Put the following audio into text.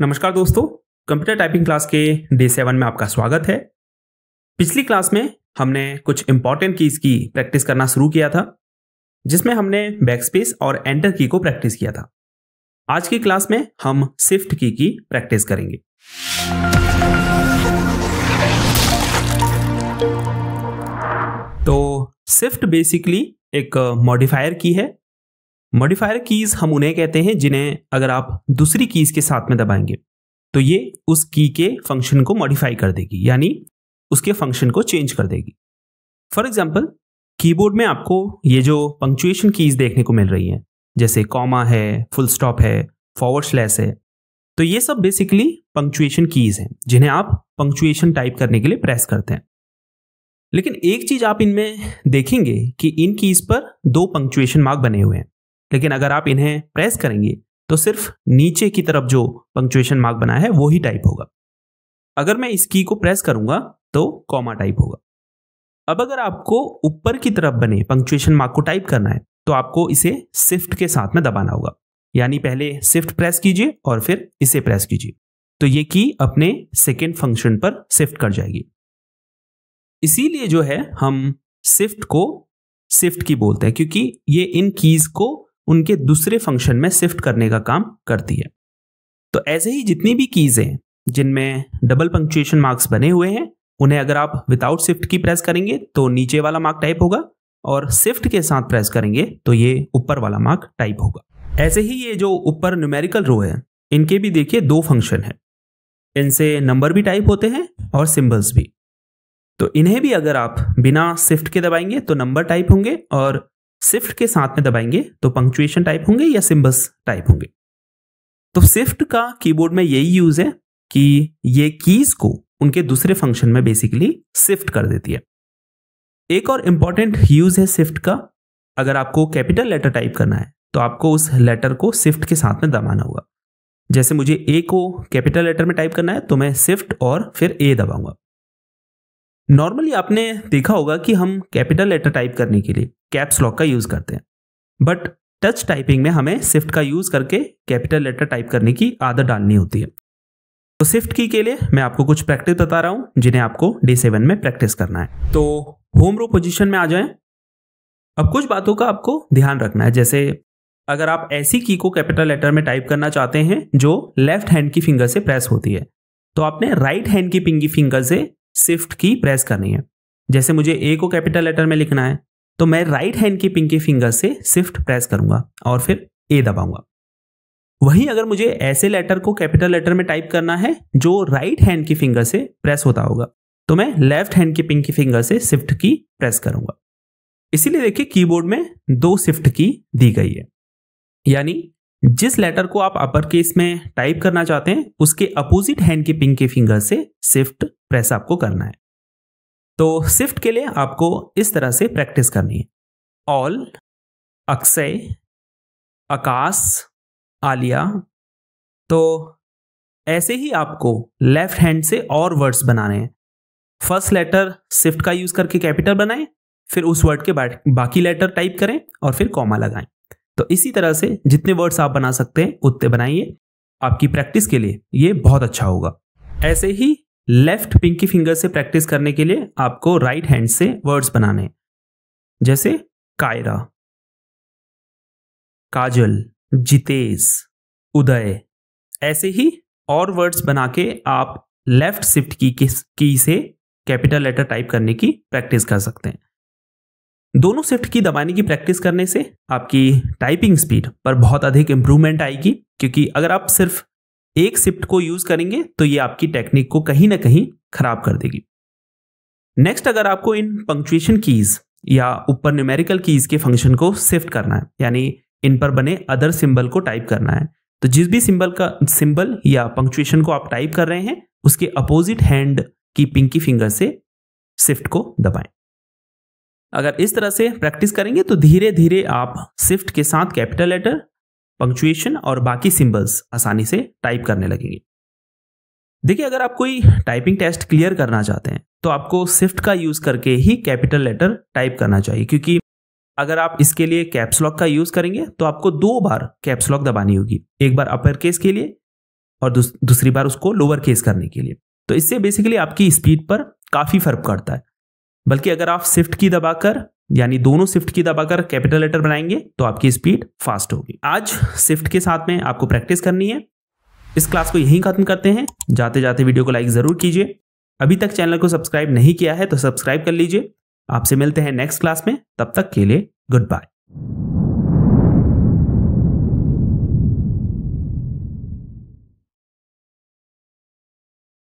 नमस्कार दोस्तों, computer typing class के डे 7 में आपका स्वागत है। पिछली क्लास में हमने कुछ इंपॉर्टेंट कीज की प्रैक्टिस करना शुरू किया था, जिसमें हमने बैकस्पेस और एंटर की को प्रैक्टिस किया था। आज की क्लास में हम शिफ्ट की प्रैक्टिस करेंगे। तो शिफ्ट बेसिकली एक मॉडिफायर की है। मॉडिफायर कीज हम उन्हें कहते हैं जिन्हें अगर आप दूसरी कीज के साथ में दबाएंगे तो ये उस की के फंक्शन को मॉडिफाई कर देगी, यानी उसके फंक्शन को चेंज कर देगी। फॉर एग्जांपल, कीबोर्ड में आपको ये जो पंक्चुएशन कीज देखने को मिल रही हैं, जैसे कॉमा है, फुल स्टॉप है, फॉरवर्ड स्लैश है, तो ये सब बेसिकली पंक्चुएशन कीज हैं जिन्हें आप पंक्चुएशन टाइप करने के लिए प्रेस करते हैं। लेकिन एक चीज आप इनमें देखेंगे कि इन कीज पर 2 पंक्चुएशन मार्क बने हुए हैं, लेकिन अगर आप इन्हें प्रेस करेंगे तो सिर्फ नीचे की तरफ जो पंक्चुएशन मार्क बना है वो ही टाइप होगा। अगर मैं इस की को प्रेस करूंगा तो कॉमा टाइप होगा। अब अगर आपको ऊपर की तरफ बने पंक्चुएशन मार्क को टाइप करना है तो आपको इसे शिफ्ट के साथ में दबाना होगा, यानी पहले शिफ्ट प्रेस कीजिए और फिर इसे प्रेस कीजिए, तो ये की अपने सेकेंड फंक्शन पर शिफ्ट कर जाएगी। इसीलिए जो है हम शिफ्ट को शिफ्ट की बोलते हैं, क्योंकि ये इन कीज को उनके दूसरे फंक्शन में शिफ्ट करने का काम करती है। तो ऐसे ही जितनी भी कीज हैं जिनमें डबल पंक्चुएशन मार्क्स बने हुए हैं, उन्हें अगर आप विदाउट शिफ्ट की प्रेस करेंगे तो नीचे वाला मार्क टाइप होगा, और शिफ्ट के साथ प्रेस करेंगे तो ये ऊपर वाला मार्क टाइप होगा। ऐसे ही ये जो ऊपर न्यूमेरिकल रो है, इनके भी देखिए 2 फंक्शन हैं। इनसे नंबर भी टाइप होते हैं और सिम्बल्स भी। तो इन्हें भी अगर आप बिना शिफ्ट के दबाएंगे तो नंबर टाइप होंगे, और शिफ्ट के साथ में दबाएंगे तो पंक्चुएशन टाइप होंगे या सिम्बल्स टाइप होंगे। तो शिफ्ट का कीबोर्ड में यही यूज है कि ये कीज को उनके दूसरे फंक्शन में बेसिकली शिफ्ट कर देती है। एक और इम्पॉर्टेंट यूज है शिफ्ट का, अगर आपको कैपिटल लेटर टाइप करना है तो आपको उस लेटर को शिफ्ट के साथ में दबाना होगा। जैसे मुझे ए को कैपिटल लेटर में टाइप करना है तो मैं शिफ्ट और फिर ए दबाऊंगा। नॉर्मली आपने देखा होगा कि हम कैपिटल लेटर टाइप करने के लिए कैप्स लॉक का यूज करते हैं, बट टच टाइपिंग में हमें शिफ्ट का यूज करके कैपिटल लेटर टाइप करने की आदत डालनी होती है। तो शिफ्ट की के लिए मैं आपको कुछ प्रैक्टिस बता रहा हूं जिन्हें आपको डे 7 में प्रैक्टिस करना है। तो होम रो पोजिशन में आ जाएं। अब कुछ बातों का आपको ध्यान रखना है, जैसे अगर आप ऐसी की को कैपिटल लेटर में टाइप करना चाहते हैं जो लेफ्ट हैंड की फिंगर से प्रेस होती है, तो आपने राइट हैंड की फिंगर से शिफ्ट की प्रेस करनी है। जैसे मुझे ए को कैपिटल लेटर में लिखना है तो मैं राइट हैंड की पिंकी फिंगर से शिफ्ट प्रेस करूंगा और फिर ए दबाऊंगा। वहीं अगर मुझे ऐसे लेटर को कैपिटल लेटर में टाइप करना है जो राइट हैंड की फिंगर से प्रेस होता होगा, तो मैं लेफ्ट हैंड की पिंकी फिंगर से शिफ्ट की प्रेस करूंगा। इसीलिए देखिए कीबोर्ड में 2 शिफ्ट की दी गई है, यानी जिस लेटर को आप अपर केस में टाइप करना चाहते हैं उसके अपोजिट हैंड की पिंकी फिंगर से शिफ्ट प्रेस आपको करना है। तो शिफ्ट के लिए आपको इस तरह से प्रैक्टिस करनी है। ऑल, अक्षय, आकाश, आलिया, तो ऐसे ही आपको लेफ्ट हैंड से और वर्ड्स बनाने हैं। फर्स्ट लेटर शिफ्ट का यूज करके कैपिटल बनाएं, फिर उस वर्ड के बाकी लेटर टाइप करें और फिर कॉमा लगाएं। तो इसी तरह से जितने वर्ड्स आप बना सकते हैं उतने बनाइए। आपकी प्रैक्टिस के लिए ये बहुत अच्छा होगा। ऐसे ही लेफ्ट पिंकी फिंगर से प्रैक्टिस करने के लिए आपको राइट हैंड से वर्ड्स बनाने, जैसे कायरा, काजल, जितेश, उदय। ऐसे ही और वर्ड्स बना के आप लेफ्ट शिफ्ट की से कैपिटल लेटर टाइप करने की प्रैक्टिस कर सकते हैं। दोनों शिफ्ट की दबाने की प्रैक्टिस करने से आपकी टाइपिंग स्पीड पर बहुत अधिक इम्प्रूवमेंट आएगी, क्योंकि अगर आप सिर्फ एक शिफ्ट को यूज करेंगे तो ये आपकी टेक्निक को कहीं ना कहीं खराब कर देगी। नेक्स्ट, अगर आपको इन पंक्चुएशन कीज या ऊपर न्यूमेरिकल कीज के फंक्शन को शिफ्ट करना है, यानी इन पर बने अदर सिंबल को टाइप करना है, तो जिस भी सिंबल या पंक्चुएशन को आप टाइप कर रहे हैं उसके अपोजिट हैंड की पिंकी फिंगर से शिफ्ट को दबाएं। अगर इस तरह से प्रैक्टिस करेंगे तो धीरे धीरे आप शिफ्ट के साथ कैपिटल लेटर, पंक्चुएशन और बाकी सिंबल्स आसानी से टाइप करने लगेंगे। देखिए, अगर आप कोई टाइपिंग टेस्ट क्लियर करना चाहते हैं तो आपको शिफ्ट का यूज करके ही कैपिटल लेटर टाइप करना चाहिए, क्योंकि अगर आप इसके लिए कैप्स लॉक का यूज करेंगे तो आपको 2 बार कैप्स लॉक दबानी होगी, एक बार अपर केस के लिए और दूसरी बार उसको लोअर केस करने के लिए। तो इससे बेसिकली आपकी स्पीड पर काफ़ी फर्क पड़ता है। बल्कि अगर आप शिफ्ट की दबाकर यानी दोनों शिफ्ट की दबाकर कैपिटल लेटर बनाएंगे तो आपकी स्पीड फास्ट होगी। आज शिफ्ट के साथ में आपको प्रैक्टिस करनी है। इस क्लास को यहीं खत्म करते हैं। जाते जाते वीडियो को लाइक ज़रूर कीजिए। अभी तक चैनल को सब्सक्राइब नहीं किया है तो सब्सक्राइब कर लीजिए। आपसे मिलते हैं नेक्स्ट क्लास में, तब तक के लिए गुड बाय।